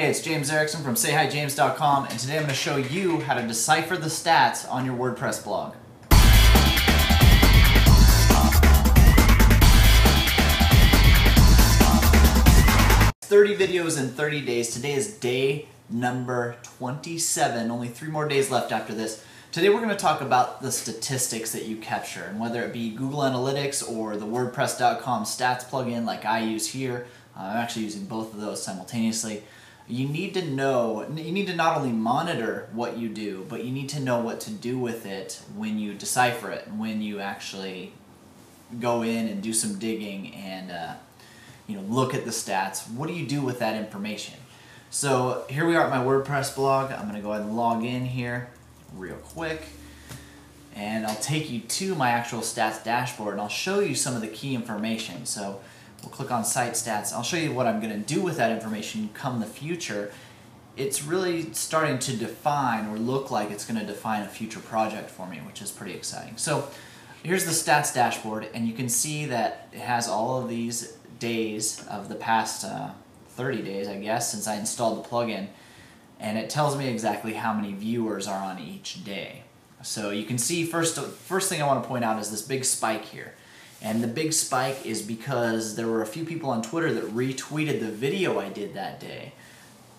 Hey, it's James Erickson from sayhijames.com, and today I'm going to show you how to decipher the stats on your WordPress blog. It's 30 videos in 30 days. Today is day number 27. Only 3 more days left after this. Today we're going to talk about the statistics that you capture, and whether it be Google Analytics or the WordPress.com stats plugin like I use here. I'm actually using both of those simultaneously. You need to not only monitor what you do, but you need to know what to do with it when you decipher it, and when you actually go in and do some digging and look at the stats. What do you do with that information? So here we are at my WordPress blog. I'm going to go ahead and log in here real quick, and I'll take you to my actual stats dashboard, and I'll show you some of the key information. So we'll click on Site Stats. I'll show you what I'm going to do with that information come the future. It's really starting to define, or look like it's going to define, a future project for me, which is pretty exciting. So here's the Stats dashboard, and you can see that it has all of these days of the past 30 days, I guess, since I installed the plugin, and it tells me exactly how many viewers are on each day. So you can see, first thing I want to point out is this big spike here. And the big spike is because there were a few people on Twitter that retweeted the video I did that day.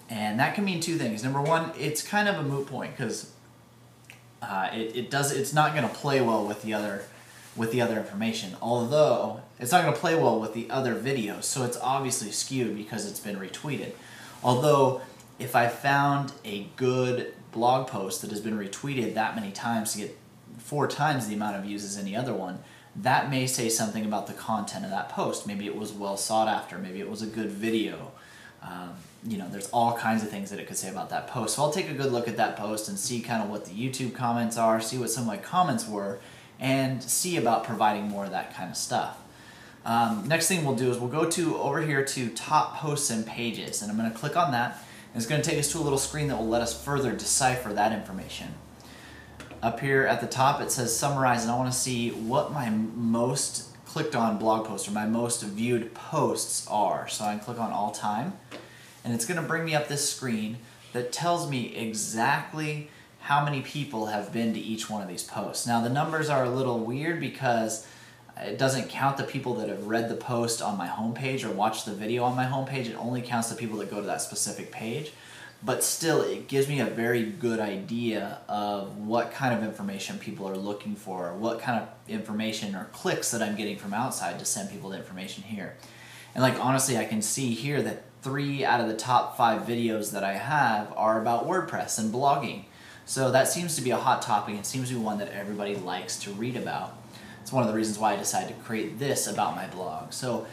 And that can mean two things. Number one, it's kind of a moot point, because it's not going to play well with the other information. Although it's not going to play well with the other videos, so it's obviously skewed because it's been retweeted. Although if I found a good blog post that has been retweeted that many times to get 4 times the amount of views as any other one, that may say something about the content of that post. Maybe it was well sought after, maybe it was a good video. There's all kinds of things that it could say about that post. So I'll take a good look at that post and see kind of what the YouTube comments are, see what some of my comments were, and see about providing more of that kind of stuff. Next thing we'll do is we'll go to over here to Top Posts and Pages, and I'm going to click on that, and it's going to take us to a little screen that will let us further decipher that information. Up here at the top it says summarize, and I want to see what my most clicked on blog posts or my most viewed posts are. So I can click on all time, and it's going to bring me up this screen that tells me exactly how many people have been to each one of these posts. Now the numbers are a little weird because it doesn't count the people that have read the post on my homepage or watched the video on my homepage. It only counts the people that go to that specific page. But still, it gives me a very good idea of what kind of information people are looking for, or what kind of information or clicks that I'm getting from outside to send people the information here. And like honestly, I can see here that 3 out of the top 5 videos that I have are about WordPress and blogging. So that seems to be a hot topic. It seems to be one that everybody likes to read about. It's one of the reasons why I decided to create this about my blog. So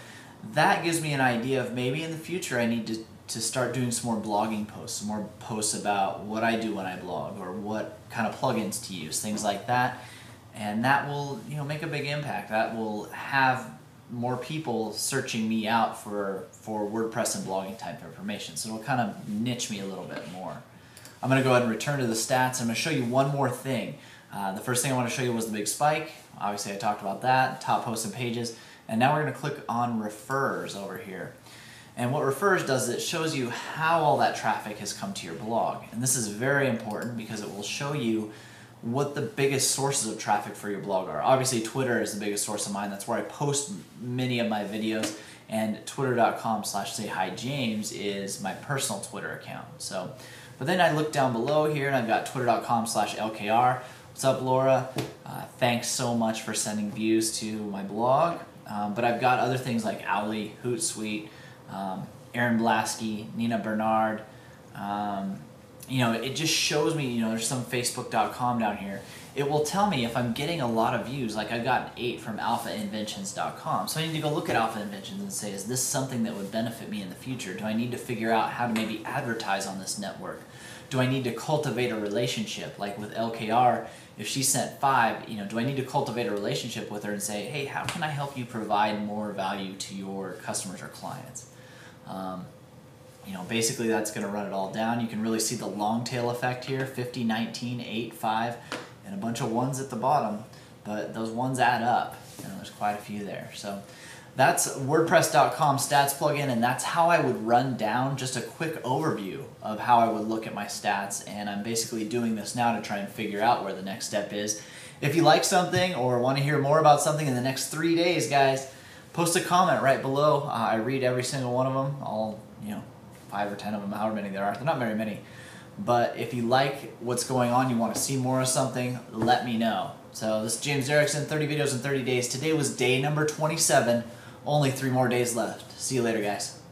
that gives me an idea of maybe in the future I need to start doing some more blogging posts, some more posts about what I do when I blog, or what kind of plugins to use, things like that. And that will, make a big impact. That will have more people searching me out for WordPress and blogging type of information. So it'll kind of niche me a little bit more. I'm going to go ahead and return to the stats. I'm going to show you one more thing. The first thing I want to show you was the big spike. Obviously I talked about that, top posts and pages. And now we're going to click on refers over here. And what refers does is it shows you how all that traffic has come to your blog. And this is very important because it will show you what the biggest sources of traffic for your blog are. Obviously Twitter is the biggest source of mine. That's where I post many of my videos, and twitter.com/sayhijames is my personal Twitter account. So, but then I look down below here and I've got twitter.com/LKR. What's up, Laura? Thanks so much for sending views to my blog. But I've got other things like Owly, HootSuite, Aaron Blasky, Nina Bernard. It just shows me, there's some Facebook.com down here. It will tell me if I'm getting a lot of views. Like I got 8 from AlphaInventions.com. So I need to go look at AlphaInventions and say, is this something that would benefit me in the future? Do I need to figure out how to maybe advertise on this network? Do I need to cultivate a relationship? Like with LKR, if she sent 5, do I need to cultivate a relationship with her and say, hey, how can I help you provide more value to your customers or clients? Basically that's going to run it all down. You can really see the long tail effect here, 50, 19, 8, 5, and a bunch of ones at the bottom, but those ones add up. There's quite a few there. So That's WordPress.com stats plugin, and that's how I would run down just a quick overview of how I would look at my stats, and I'm basically doing this now to try and figure out where the next step is. If you like something or want to hear more about something in the next 3 days, guys, post a comment right below. I read every single one of them, all 5 or 10 of them, however many there are. They're not very many, but if you like what's going on, you want to see more of something, let me know. So this is James Erickson, 30 videos in 30 days. Today was day number 27. Only 3 more days left. See you later, guys.